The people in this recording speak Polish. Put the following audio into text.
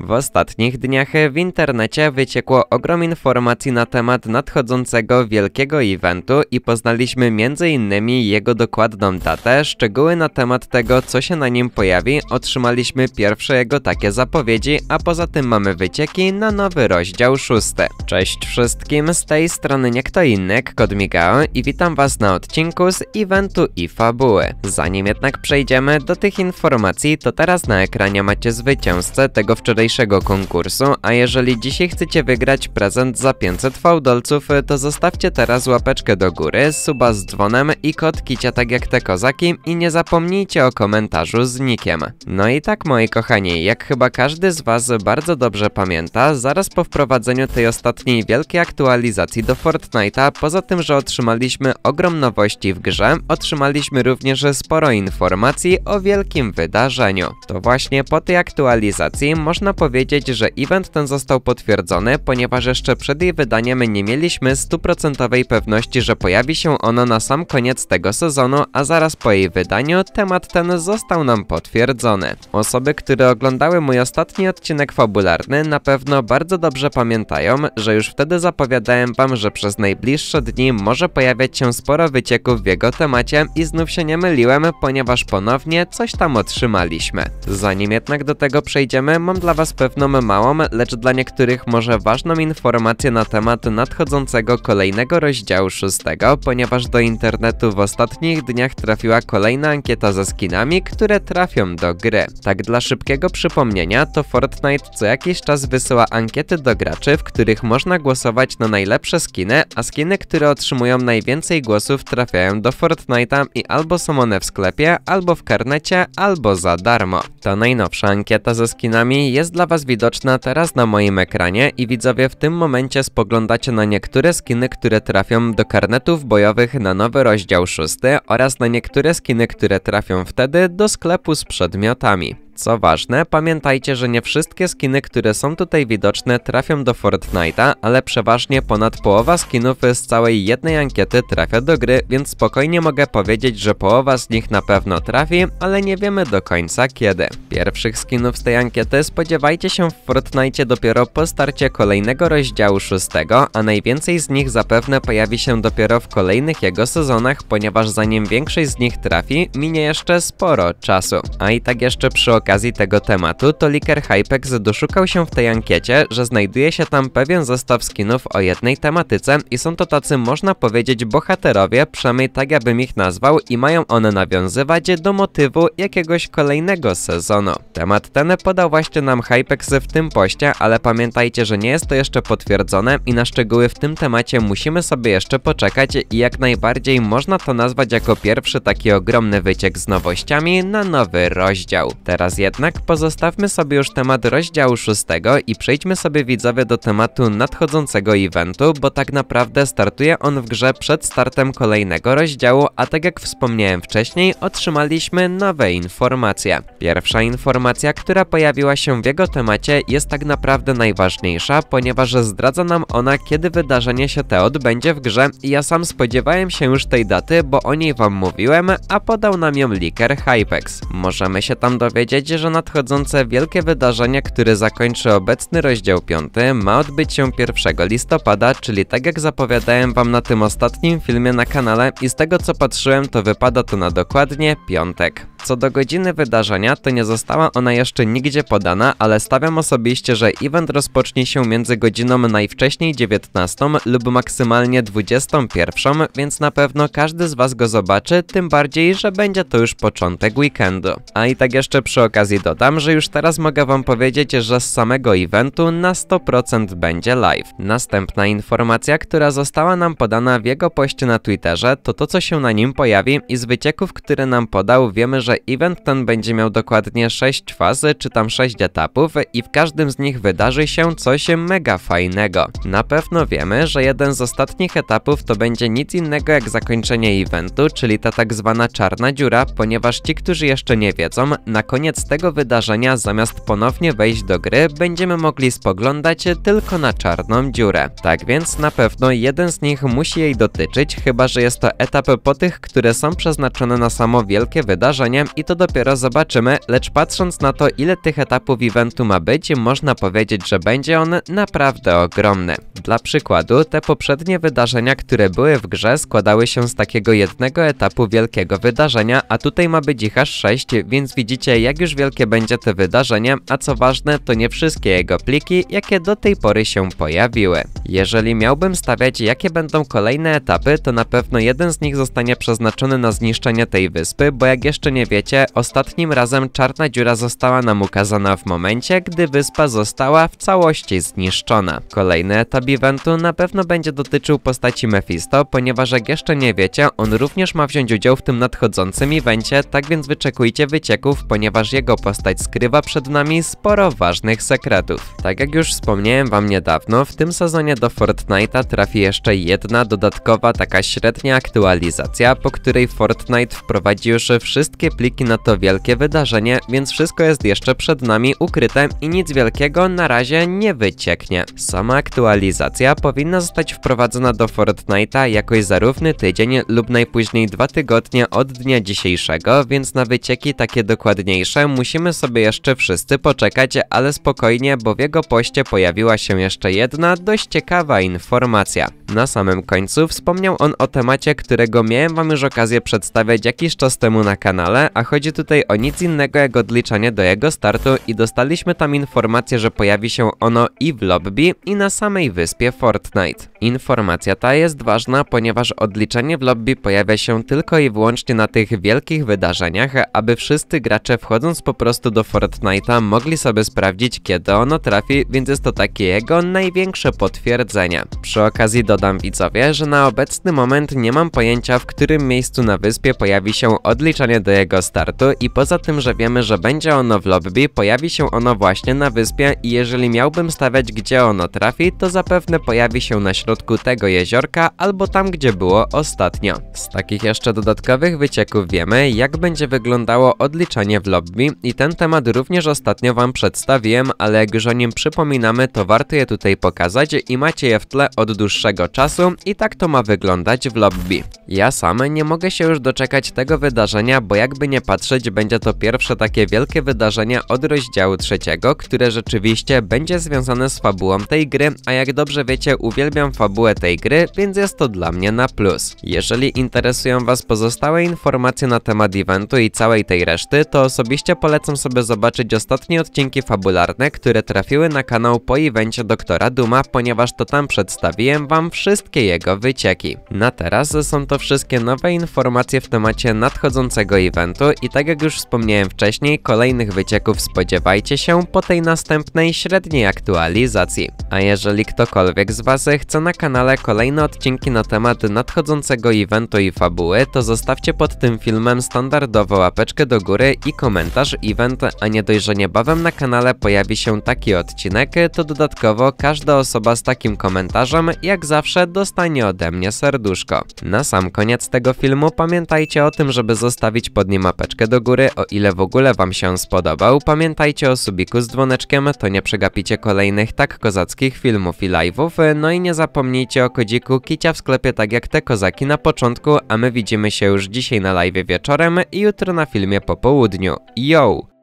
W ostatnich dniach w internecie wyciekło ogrom informacji na temat nadchodzącego wielkiego eventu i poznaliśmy m.in. jego dokładną datę, szczegóły na temat tego, co się na nim pojawi, otrzymaliśmy pierwsze jego takie zapowiedzi, a poza tym mamy wycieki na nowy rozdział 6. Cześć wszystkim, z tej strony nie kto inny, kod Miigao i witam was na odcinku z eventu i fabuły. Zanim jednak przejdziemy do tych informacji, to teraz na ekranie macie zwycięzcę tego wczorajszego konkursu, a jeżeli dzisiaj chcecie wygrać prezent za 500 fałdolców, to zostawcie teraz łapeczkę do góry, suba z dzwonem i kod kicia tak jak te kozaki i nie zapomnijcie o komentarzu z nikiem. No i tak moi kochani, jak chyba każdy z was bardzo dobrze pamięta, zaraz po wprowadzeniu tej ostatniej wielkiej aktualizacji do Fortnite'a, poza tym, że otrzymaliśmy ogrom nowości w grze, otrzymaliśmy również sporo informacji o wielkim wydarzeniu. To właśnie po tej aktualizacji można powiedzieć, że event ten został potwierdzony, ponieważ jeszcze przed jej wydaniem nie mieliśmy stuprocentowej pewności, że pojawi się ono na sam koniec tego sezonu, a zaraz po jej wydaniu temat ten został nam potwierdzony. Osoby, które oglądały mój ostatni odcinek fabularny, na pewno bardzo dobrze pamiętają, że już wtedy zapowiadałem wam, że przez najbliższe dni może pojawiać się sporo wycieków w jego temacie i znów się nie myliłem, ponieważ ponownie coś tam otrzymaliśmy. Zanim jednak do tego przejdziemy, mam dla was pewną małą, lecz dla niektórych może ważną informację na temat nadchodzącego kolejnego rozdziału 6, ponieważ do internetu w ostatnich dniach trafiła kolejna ankieta ze skinami, które trafią do gry. Tak dla szybkiego przypomnienia, to Fortnite co jakiś czas wysyła ankiety do graczy, w których można głosować na najlepsze skiny, a skiny, które otrzymują najwięcej głosów, trafiają do Fortnite'a i albo są one w sklepie, albo w karnecie, albo za darmo. Ta najnowsza ankieta ze skinami jest dla was widoczna teraz na moim ekranie i widzowie, w tym momencie spoglądacie na niektóre skiny, które trafią do karnetów bojowych na nowy rozdział 6 oraz na niektóre skiny, które trafią wtedy do sklepu z przedmiotami. Co ważne, pamiętajcie, że nie wszystkie skiny, które są tutaj widoczne, trafią do Fortnite'a, ale przeważnie ponad połowa skinów z całej jednej ankiety trafia do gry, więc spokojnie mogę powiedzieć, że połowa z nich na pewno trafi, ale nie wiemy do końca kiedy. Pierwszych skinów z tej ankiety spodziewajcie się w Fortnite'cie dopiero po starcie kolejnego rozdziału 6, a najwięcej z nich zapewne pojawi się dopiero w kolejnych jego sezonach, ponieważ zanim większość z nich trafi, minie jeszcze sporo czasu. A i tak jeszcze przy okazji tego tematu, to liker Hypex doszukał się w tej ankiecie, że znajduje się tam pewien zestaw skinów o jednej tematyce i są to tacy, można powiedzieć, bohaterowie, przynajmniej tak ja bym ich nazwał, i mają one nawiązywać do motywu jakiegoś kolejnego sezonu. Temat ten podał właśnie nam Hypex w tym poście, ale pamiętajcie, że nie jest to jeszcze potwierdzone i na szczegóły w tym temacie musimy sobie jeszcze poczekać i jak najbardziej można to nazwać jako pierwszy taki ogromny wyciek z nowościami na nowy rozdział. Teraz jednak pozostawmy sobie już temat rozdziału 6 i przejdźmy sobie widzowie do tematu nadchodzącego eventu, bo tak naprawdę startuje on w grze przed startem kolejnego rozdziału, a tak jak wspomniałem wcześniej, otrzymaliśmy nowe informacje. Pierwsza informacja, która pojawiła się w jego temacie, jest tak naprawdę najważniejsza, ponieważ zdradza nam ona, kiedy wydarzenie się te odbędzie w grze i ja sam spodziewałem się już tej daty, bo o niej wam mówiłem, a podał nam ją liker Hypex. Możemy się tam dowiedzieć, że nadchodzące wielkie wydarzenie, które zakończy obecny rozdział 5, ma odbyć się 1 listopada, czyli tak jak zapowiadałem wam na tym ostatnim filmie na kanale i z tego co patrzyłem, to wypada to na dokładnie piątek. Co do godziny wydarzenia, to nie została ona jeszcze nigdzie podana, ale stawiam osobiście, że event rozpocznie się między godziną najwcześniej 19 lub maksymalnie 21, więc na pewno każdy z was go zobaczy, tym bardziej, że będzie to już początek weekendu. A i tak jeszcze przy okazji dodam, że już teraz mogę wam powiedzieć, że z samego eventu na 100% będzie live. Następna informacja, która została nam podana w jego poście na Twitterze, to to, co się na nim pojawi i z wycieków, które nam podał, wiemy, że event ten będzie miał dokładnie 6 faz, czy tam 6 etapów i w każdym z nich wydarzy się coś mega fajnego. Na pewno wiemy, że jeden z ostatnich etapów to będzie nic innego jak zakończenie eventu, czyli ta tak zwana czarna dziura, ponieważ ci, którzy jeszcze nie wiedzą, na koniec koniec tego wydarzenia, zamiast ponownie wejść do gry, będziemy mogli spoglądać tylko na czarną dziurę. Tak więc na pewno jeden z nich musi jej dotyczyć, chyba że jest to etap po tych, które są przeznaczone na samo wielkie wydarzenie i to dopiero zobaczymy, lecz patrząc na to, ile tych etapów eventu ma być, można powiedzieć, że będzie on naprawdę ogromny. Dla przykładu, te poprzednie wydarzenia, które były w grze, składały się z takiego jednego etapu wielkiego wydarzenia, a tutaj ma być ich aż 6, więc widzicie, jak już wielkie będzie to wydarzenie, a co ważne, to nie wszystkie jego pliki, jakie do tej pory się pojawiły. Jeżeli miałbym stawiać, jakie będą kolejne etapy, to na pewno jeden z nich zostanie przeznaczony na zniszczenie tej wyspy, bo jak jeszcze nie wiecie, ostatnim razem czarna dziura została nam ukazana w momencie, gdy wyspa została w całości zniszczona. Kolejny etap eventu na pewno będzie dotyczył postaci Mephisto, ponieważ jak jeszcze nie wiecie, on również ma wziąć udział w tym nadchodzącym evencie, tak więc wyczekujcie wycieków, ponieważ jego postać skrywa przed nami sporo ważnych sekretów. Tak jak już wspomniałem wam niedawno, w tym sezonie do Fortnite'a trafi jeszcze jedna dodatkowa taka średnia aktualizacja, po której Fortnite wprowadzi już wszystkie pliki na to wielkie wydarzenie, więc wszystko jest jeszcze przed nami ukryte i nic wielkiego na razie nie wycieknie. Sama aktualizacja powinna zostać wprowadzona do Fortnite'a jakoś za równy tydzień lub najpóźniej 2 tygodnie od dnia dzisiejszego, więc na wycieki takie dokładniejsze musimy sobie jeszcze wszyscy poczekać, ale spokojnie, bo w jego poście pojawiła się jeszcze jedna dość ciekawa informacja. Na samym końcu wspomniał on o temacie, którego miałem wam już okazję przedstawiać jakiś czas temu na kanale, a chodzi tutaj o nic innego jak odliczanie do jego startu i dostaliśmy tam informację, że pojawi się ono i w lobby, i na samej wyspie Fortnite. Informacja ta jest ważna, ponieważ odliczenie w lobby pojawia się tylko i wyłącznie na tych wielkich wydarzeniach, aby wszyscy gracze wchodząc po prostu do Fortnite'a mogli sobie sprawdzić, kiedy ono trafi, więc jest to takie jego największe potwierdzenie. Przy okazji dodam widzowie, że na obecny moment nie mam pojęcia, w którym miejscu na wyspie pojawi się odliczenie do jego startu i poza tym, że wiemy, że będzie ono w lobby, pojawi się ono właśnie na wyspie i jeżeli miałbym stawiać, gdzie ono trafi, to zapewne pojawi się na środku tego jeziorka albo tam, gdzie było ostatnio. Z takich jeszcze dodatkowych wycieków wiemy, jak będzie wyglądało odliczanie w lobby i ten temat również ostatnio wam przedstawiłem, ale jak już o nim przypominamy, to warto je tutaj pokazać i macie je w tle od dłuższego czasu i tak to ma wyglądać w lobby. Ja sam nie mogę się już doczekać tego wydarzenia, bo jakby nie patrzeć, będzie to pierwsze takie wielkie wydarzenie od rozdziału 3, które rzeczywiście będzie związane z fabułą tej gry, a jak dobrze wiecie, uwielbiam fabułę tej gry, więc jest to dla mnie na plus. Jeżeli interesują was pozostałe informacje na temat eventu i całej tej reszty, to osobiście polecam sobie zobaczyć ostatnie odcinki fabularne, które trafiły na kanał po evencie Doktora Duma, ponieważ to tam przedstawiłem wam wszystkie jego wycieki. Na teraz są to wszystkie nowe informacje w temacie nadchodzącego eventu i tak jak już wspomniałem wcześniej, kolejnych wycieków spodziewajcie się po tej następnej średniej aktualizacji. A jeżeli ktokolwiek z was chce na kanale kolejne odcinki na temat nadchodzącego eventu i fabuły, to zostawcie pod tym filmem standardowo łapeczkę do góry i komentarz event, a nie dość, że niebawem na kanale pojawi się taki odcinek, to dodatkowo każda osoba z takim komentarzem jak zawsze dostanie ode mnie serduszko. Na sam koniec tego filmu pamiętajcie o tym, żeby zostawić pod nim łapeczkę do góry, o ile w ogóle wam się spodobał. Pamiętajcie o subiku z dzwoneczkiem, to nie przegapicie kolejnych tak kozackich filmów i live'ów, no i nie zapomnijcie o kodziku Kicia w sklepie tak jak te kozaki na początku, a my widzimy się już dzisiaj na live wieczorem i jutro na filmie po południu. Yo!